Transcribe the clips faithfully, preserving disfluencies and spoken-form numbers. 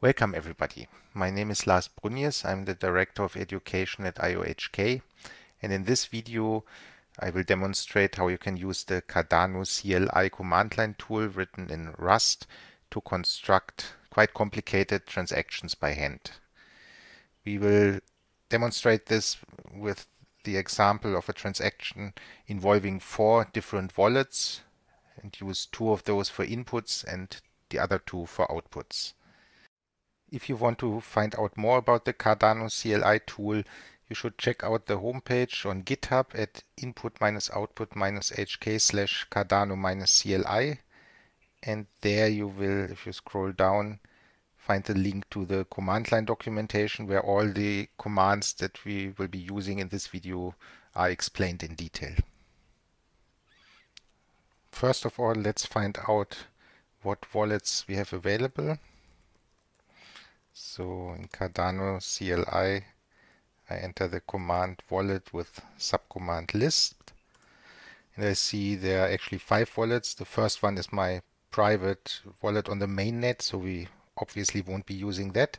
Welcome everybody. My name is Lars Brünjes. I'm the Director of Education at I O H K, and in this video I will demonstrate how you can use the Cardano C L I command line tool written in Rust to construct quite complicated transactions by hand. We will demonstrate this with the example of a transaction involving four different wallets and use two of those for inputs and the other two for outputs. If you want to find out more about the Cardano C L I tool, you should check out the homepage on GitHub at input dash output dash h k slash cardano dash c l i, and there you will, if you scroll down, find the link to the command line documentation where all the commands that we will be using in this video are explained in detail. First of all, let's find out what wallets we have available. So in Cardano C L I, I enter the command wallet with subcommand list, and I see there are actually five wallets. The first one is my private wallet on the mainnet, so we obviously won't be using that.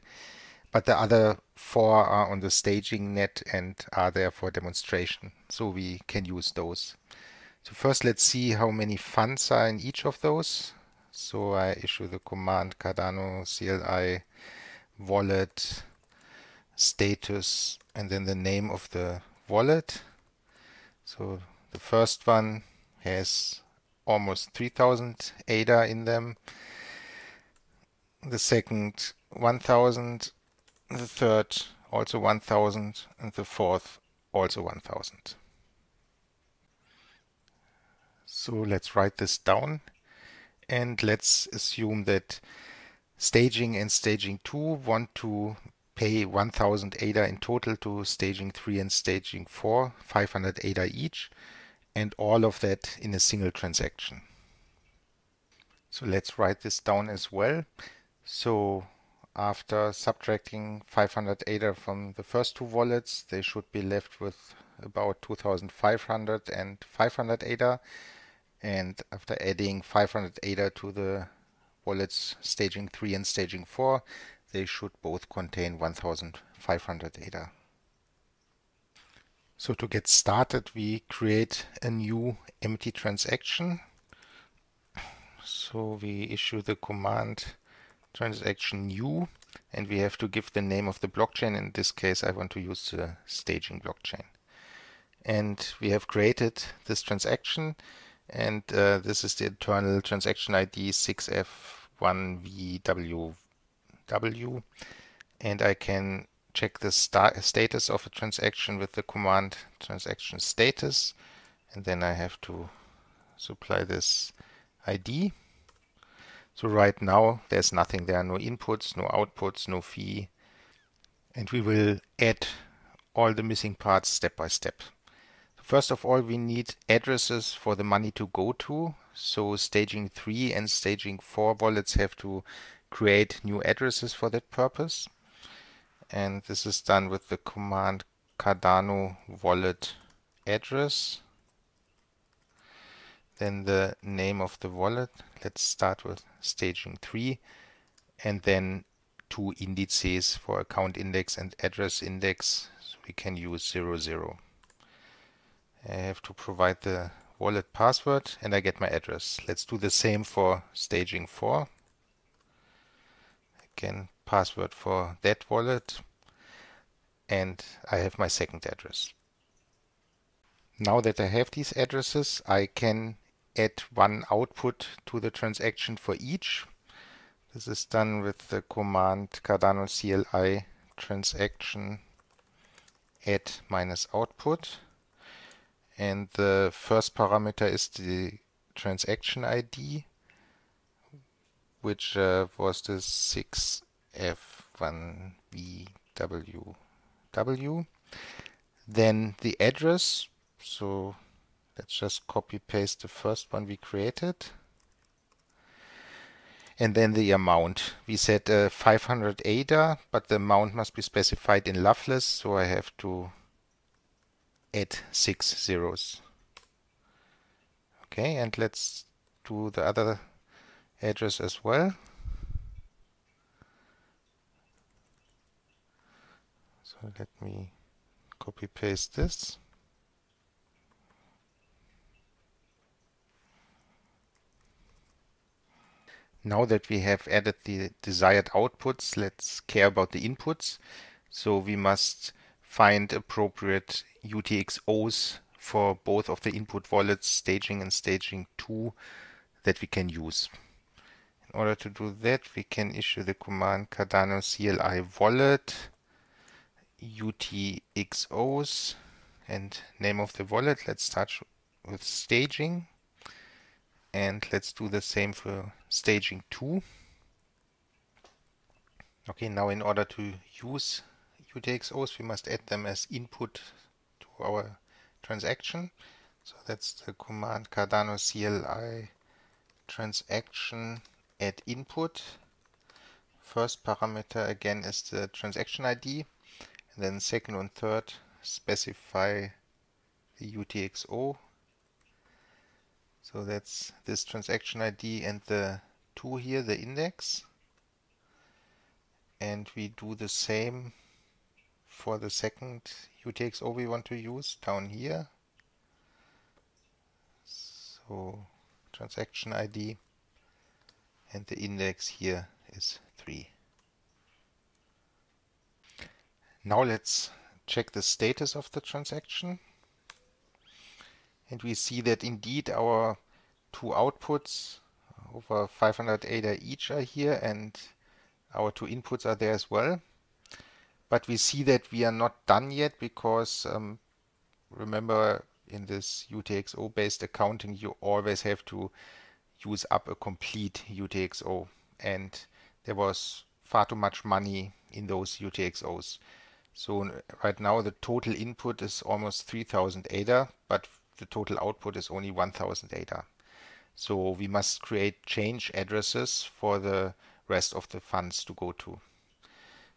But the other four are on the staging net and are there for demonstration, so we can use those. So first let's see how many funds are in each of those. So I issue the command Cardano C L I wallet status and then the name of the wallet. So the first one has almost three thousand A D A in them, the second one thousand, the third also one thousand, and the fourth also one thousand. So let's write this down, and let's assume that Staging and Staging two want to pay one thousand A D A in total to Staging three and Staging four, five hundred A D A each, and all of that in a single transaction. So let's write this down as well. So after subtracting five hundred A D A from the first two wallets, they should be left with about two thousand five hundred and five hundred A D A, and after adding five hundred A D A to the wallets Staging three and Staging four, they should both contain one thousand five hundred A D A. So to get started, we create a new empty transaction. So we issue the command transaction new, and we have to give the name of the blockchain. In this case, I want to use the staging blockchain. And we have created this transaction, and uh, this is the internal transaction I D six F one V W W, and I can check the sta status of a transaction with the command transaction status, and then I have to supply this I D. So right now there's nothing there, no inputs, no outputs, no fee, and we will add all the missing parts step by step. First of all, we need addresses for the money to go to. So Staging three and Staging four wallets have to create new addresses for that purpose. And this is done with the command Cardano wallet address. Then the name of the wallet. Let's start with Staging three, and then two indices for account index and address index. So we can use zero zero. I have to provide the wallet password, and I get my address. Let's do the same for Staging four. Again, password for that wallet, and I have my second address. Now that I have these addresses, I can add one output to the transaction for each. This is done with the command Cardano C L I transaction add minus output. And the first parameter is the transaction I D, which uh, was the six F one V W W. Then the address, so let's just copy paste the first one we created. And then the amount. We said uh, five hundred A D A, but the amount must be specified in Lovelace, so I have to at six zeros. Okay, and let's do the other address as well. So let me copy paste this. Now that we have added the desired outputs, let's care about the inputs. So we must find appropriate U T X Os for both of the input wallets, staging and staging two, that we can use. In order to do that, we can issue the command Cardano C L I wallet U T X Os and name of the wallet. Let's start with staging. And let's do the same for staging two. Okay, now in order to use U T X Os, we must add them as input to our transaction. So that's the command Cardano C L I transaction add input. First parameter again is the transaction I D. And then second and third specify the U T X O. So that's this transaction I D and the two here, the index. And we do the same for the second U T X O we want to use down here. So transaction I D and the index here is three. Now let's check the status of the transaction. And we see that indeed our two outputs over five hundred A D A each are here and our two inputs are there as well. But we see that we are not done yet because um, remember in this U T X O based accounting you always have to use up a complete U T X O, and there was far too much money in those U T X Os. So right now the total input is almost three thousand A D A, but the total output is only one thousand A D A. So we must create change addresses for the rest of the funds to go to.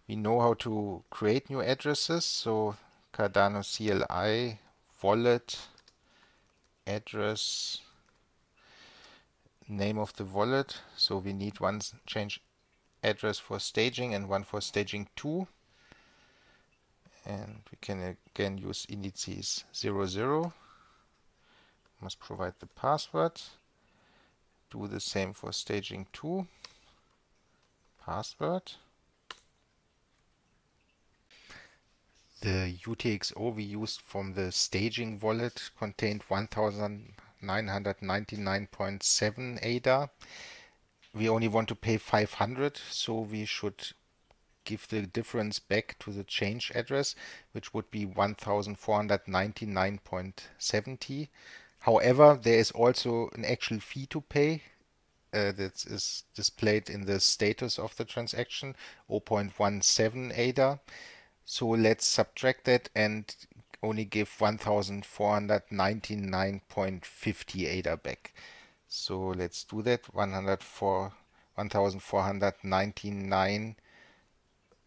We know how to create new addresses, so Cardano C L I wallet address, name of the wallet. So we need one change address for staging and one for staging two. And we can again use indices zero zero. Must provide the password. Do the same for staging two. Password. The U T X O we used from the staging wallet contained one thousand nine hundred ninety-nine point seven A D A. We only want to pay five hundred, so we should give the difference back to the change address, which would be one thousand four hundred ninety-nine point seven zero. However, there is also an actual fee to pay uh, that is displayed in the status of the transaction, zero point one seven A D A. So let's subtract that and only give one thousand four hundred ninety-nine point five zero A D A back. So let's do that, one thousand four hundred ninety-nine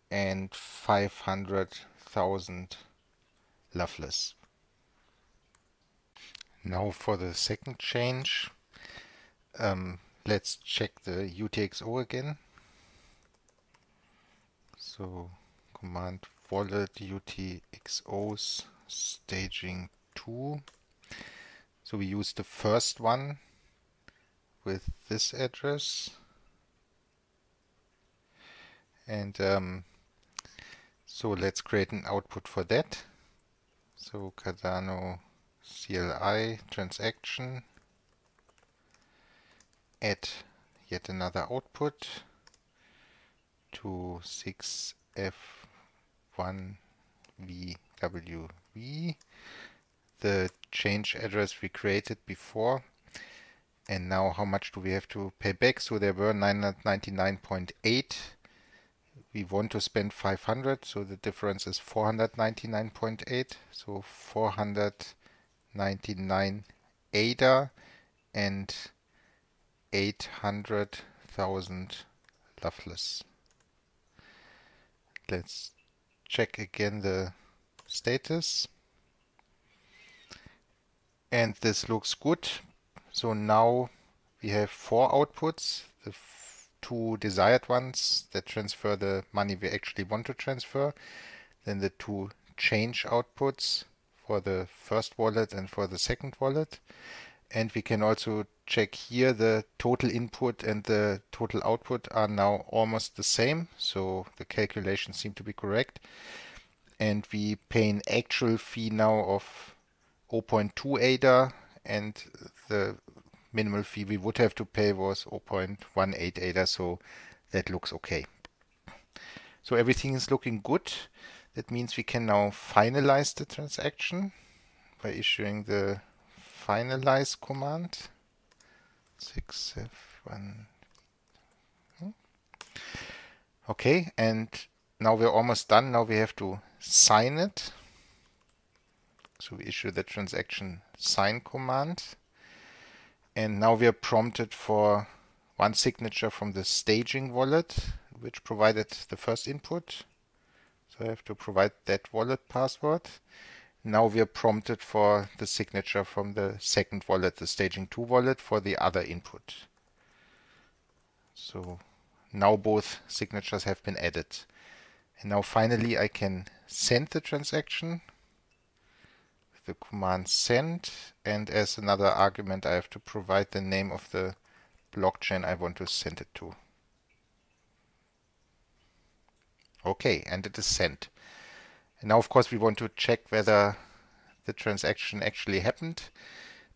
and five hundred thousand Lovelace. Now for the second change, um, let's check the U T X O again. So command wallet U T X Os staging two. So we use the first one with this address. And um, so let's create an output for that. So Cardano C L I transaction, add yet another output to six F one V W V, the change address we created before. And now how much do we have to pay back? So there were nine hundred ninety-nine point eight. We want to spend five hundred, so the difference is four hundred ninety-nine point eight. So four hundred ninety-nine A D A and eight hundred thousand Lovelace. Let's check again the status. and this looks good. So now we have four outputs, the two desired ones that transfer the money we actually want to transfer, then the two change outputs for the first wallet and for the second wallet. And we can also check here the total input and the total output are now almost the same, so the calculations seem to be correct. And we pay an actual fee now of zero point two A D A, and the minimal fee we would have to pay was zero point one eight A D A, so that looks okay. So everything is looking good. That means we can now finalize the transaction by issuing the finalize command. six seven one. Okay, and now we're almost done. Now we have to sign it. So we issue the transaction sign command. And now we are prompted for one signature from the staging wallet, which provided the first input. So I have to provide that wallet password. Now we are prompted for the signature from the second wallet, the staging two wallet, for the other input. So now both signatures have been added. And now finally I can send the transaction with the command send, and as another argument I have to provide the name of the blockchain I want to send it to. Okay, and it is sent. Now, of course, we want to check whether the transaction actually happened,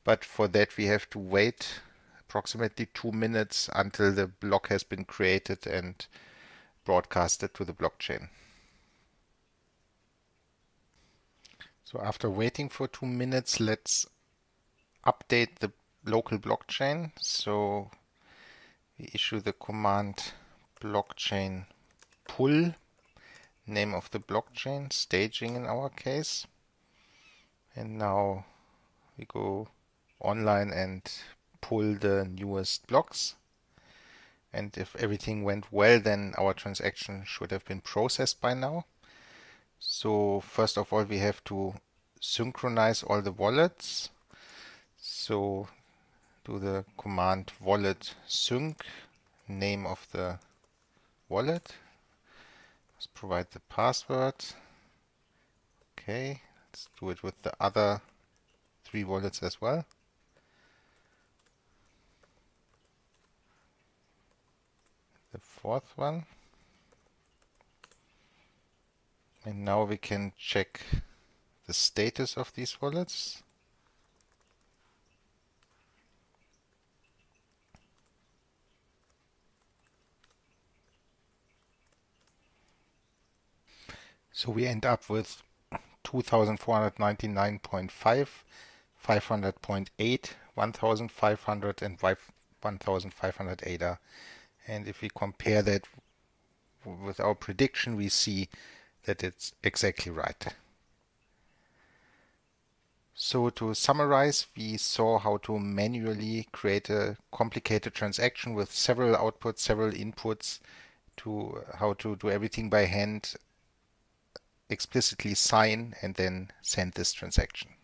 but for that we have to wait approximately two minutes until the block has been created and broadcasted to the blockchain. So after waiting for two minutes, let's update the local blockchain. So we issue the command blockchain pull. Name of the blockchain, staging in our case, and now we go online and pull the newest blocks, and if everything went well then our transaction should have been processed by now. So first of all we have to synchronize all the wallets, so do the command wallet sync, name of the wallet. Let's provide the password. Okay, let's do it with the other three wallets as well. The fourth one. And now we can check the status of these wallets. So we end up with two thousand four hundred ninety-nine point five, five hundred point eight, one thousand five hundred and one thousand five hundred A D A. And if we compare that with our prediction, we see that it's exactly right. So to summarize, we saw how to manually create a complicated transaction with several outputs, several inputs, to how to do everything by hand, explicitly sign and then send this transaction.